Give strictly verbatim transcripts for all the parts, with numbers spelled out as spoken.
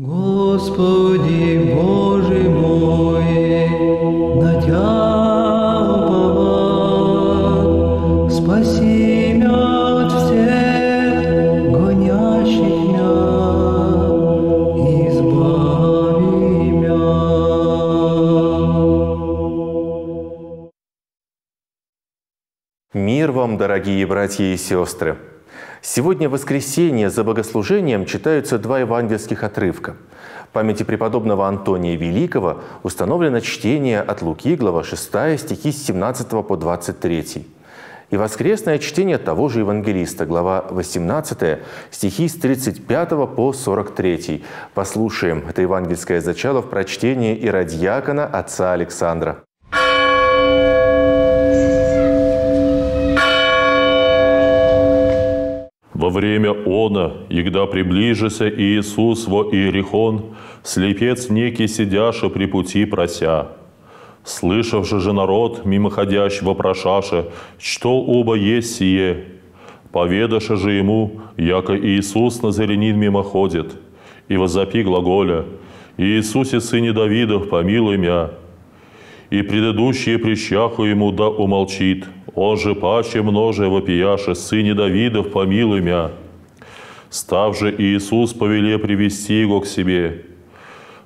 Господи Боже мой, на Тя уповал, спаси меня от всех гонящих меня, избави меня. Мир вам, дорогие братья и сестры! Сегодня в воскресенье за богослужением читаются два евангельских отрывка. В памяти преподобного Антония Великого установлено чтение от Луки, глава шестая, стихи с семнадцатого по двадцать три. И воскресное чтение того же евангелиста, глава восемнадцатая, стихи с тридцать пятого по сорок три. Послушаем это евангельское зачало в прочтении иродиакона отца Александра. «Во время она, егда приближися Иисус во Иерихон, слепец некий сидяше при пути прося. Слышавши же народ, мимоходящ вопрошаше, что оба есть сие, поведаше же ему, яко Иисус Назарянин мимоходит, и возопи глаголя, Иисусе, сыне Давидов, помилуй мя. И предыдущие прищаху ему да умолчит, он же паче множе вопияше, сыне Давидов, помилуй мя. Став же Иисус повеле привести его к себе.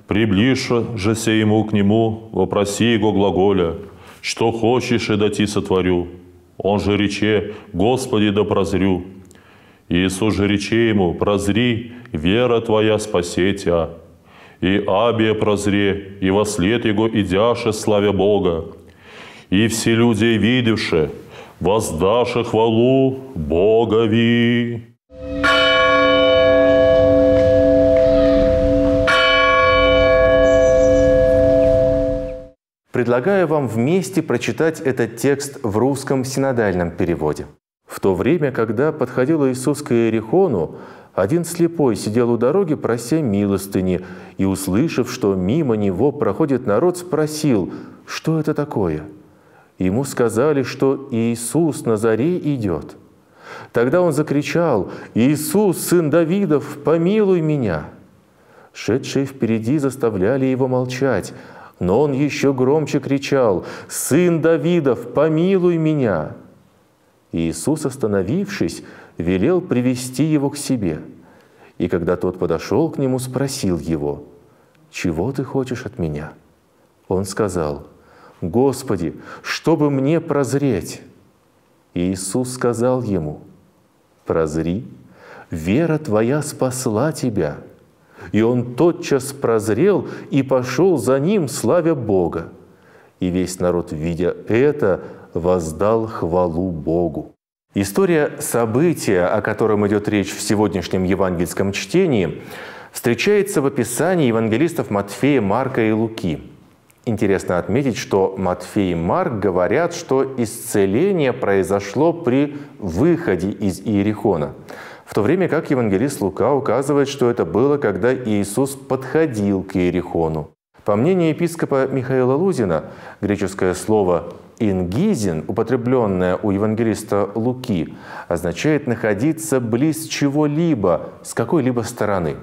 Приближи же се ему к нему, вопроси его глаголя, что хочешь и да ти сотворю. Он же рече, Господи, да прозрю. Иисус же рече ему, прозри, вера твоя спасе тебя. И абия прозре, и во след его идяше, славя Бога. И все люди, видевши, воздаши хвалу Богови». Предлагаю вам вместе прочитать этот текст в русском синодальном переводе. «В то время, когда подходил Иисус к Иерихону, один слепой сидел у дороги, прося милостыни, и, услышав, что мимо него проходит народ, спросил, что это такое. Ему сказали, что Иисус на заре идет. Тогда он закричал, «Иисус, сын Давидов, помилуй меня!» Шедшие впереди заставляли его молчать, но он еще громче кричал, «Сын Давидов, помилуй меня!» Иисус, остановившись, велел привести его к себе. И когда тот подошел к нему, спросил его, «Чего ты хочешь от меня?» Он сказал, «Господи, чтобы мне прозреть!» Иисус сказал ему, «Прозри, вера твоя спасла тебя!» И он тотчас прозрел и пошел за ним, славя Бога. И весь народ, видя это, воздал хвалу Богу. История события, о котором идет речь в сегодняшнем евангельском чтении, встречается в описании евангелистов Матфея, Марка и Луки. Интересно отметить, что Матфей и Марк говорят, что исцеление произошло при выходе из Иерихона, в то время как евангелист Лука указывает, что это было, когда Иисус подходил к Иерихону. По мнению епископа Михаила Лузина, греческое слово «ингизин», употребленное у евангелиста Луки, означает «находиться близ чего-либо, с какой-либо стороны»,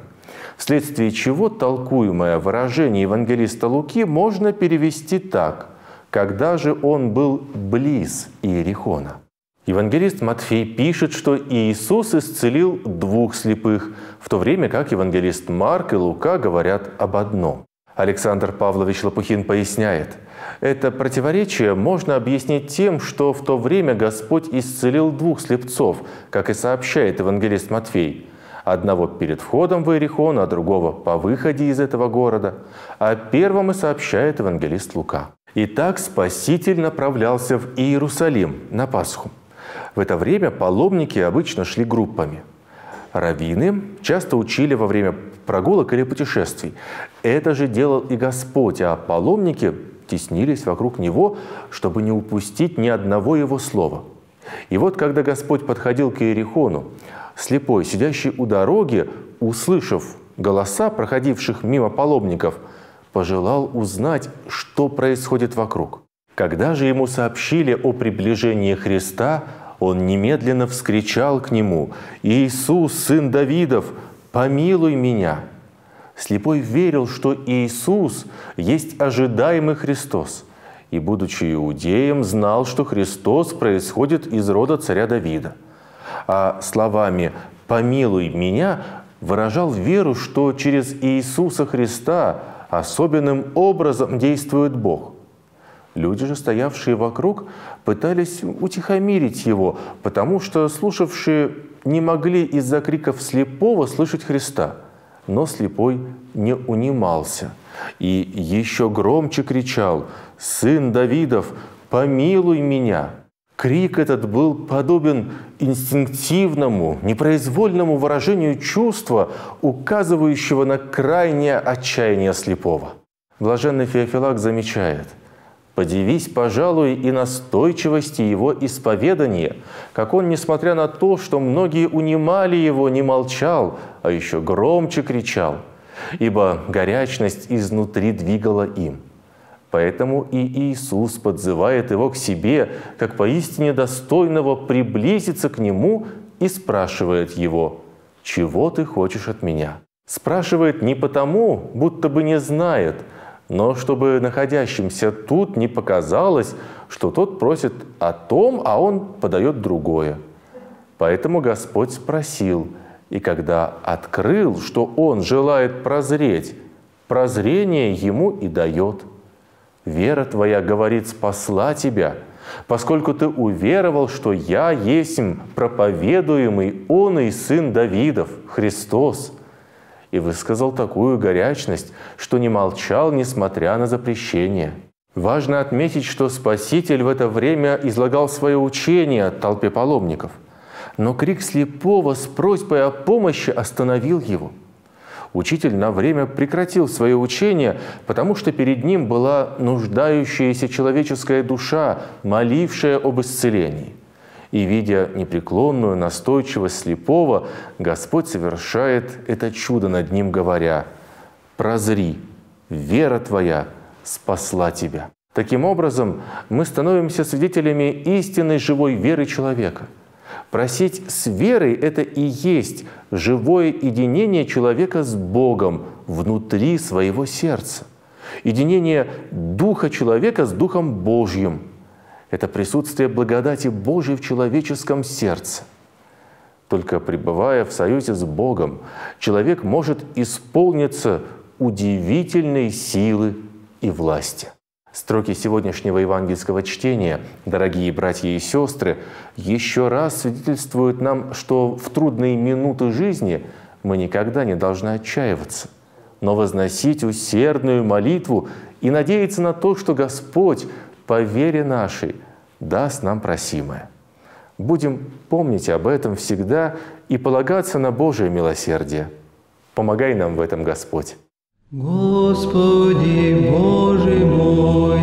вследствие чего толкуемое выражение евангелиста Луки можно перевести так «когда же он был близ Иерихона». Евангелист Матфей пишет, что Иисус исцелил двух слепых, в то время как евангелист Марк и Лука говорят об одном. Александр Павлович Лопухин поясняет, это противоречие можно объяснить тем, что в то время Господь исцелил двух слепцов, как и сообщает евангелист Матфей, одного перед входом в Иерихон, а другого по выходе из этого города, а первым и сообщает евангелист Лука. Итак, Спаситель направлялся в Иерусалим на Пасху. В это время паломники обычно шли группами. Раввины часто учили во время прогулок или путешествий. Это же делал и Господь, а паломники теснились вокруг Него, чтобы не упустить ни одного Его слова. И вот, когда Господь подходил к Иерихону, слепой, сидящий у дороги, услышав голоса проходивших мимо паломников, пожелал узнать, что происходит вокруг. Когда же ему сообщили о приближении Христа, он немедленно вскричал к нему «Иисус, сын Давидов, помилуй меня!» Слепой верил, что Иисус есть ожидаемый Христос, и, будучи иудеем, знал, что Христос происходит из рода царя Давида. А словами «помилуй меня» выражал веру, что через Иисуса Христа особенным образом действует Бог. Люди же, стоявшие вокруг, пытались утихомирить его, потому что слушавшие не могли из-за криков слепого слышать Христа. Но слепой не унимался и еще громче кричал: «Сын Давидов, помилуй меня!» Крик этот был подобен инстинктивному, непроизвольному выражению чувства, указывающего на крайнее отчаяние слепого. Блаженный Феофилак замечает: «Подивись, пожалуй, и настойчивости его исповедания, как он, несмотря на то, что многие унимали его, не молчал, а еще громче кричал, ибо горячность изнутри двигала им. Поэтому и Иисус подзывает его к себе, как поистине достойного приблизиться к нему, и спрашивает его: «Чего ты хочешь от меня?» Спрашивает не потому, будто бы не знает, но чтобы находящимся тут не показалось, что тот просит о том, а он подает другое. Поэтому Господь спросил, и когда открыл, что он желает прозреть, прозрение ему и дает. «Вера твоя, — говорит, — спасла тебя, поскольку ты уверовал, что я есть проповедуемый он и сын Давидов, Христос». И высказал такую горячность, что не молчал, несмотря на запрещение. Важно отметить, что Спаситель в это время излагал свое учение толпе паломников. Но крик слепого с просьбой о помощи остановил его. Учитель на время прекратил свое учение, потому что перед ним была нуждающаяся человеческая душа, молившая об исцелении. И, видя непреклонную настойчивость слепого, Господь совершает это чудо над ним, говоря: «Прозри, вера твоя спасла тебя». Таким образом, мы становимся свидетелями истинной живой веры человека. Просить с верой – это и есть живое единение человека с Богом внутри своего сердца, единение духа человека с Духом Божьим. Это присутствие благодати Божьей в человеческом сердце. Только пребывая в союзе с Богом, человек может исполниться удивительной силы и власти. Строки сегодняшнего евангельского чтения, дорогие братья и сестры, еще раз свидетельствуют нам, что в трудные минуты жизни мы никогда не должны отчаиваться, но возносить усердную молитву и надеяться на то, что Господь по вере нашей даст нам просимое. Будем помнить об этом всегда и полагаться на Божие милосердие. Помогай нам в этом, Господь. Господи Боже мой,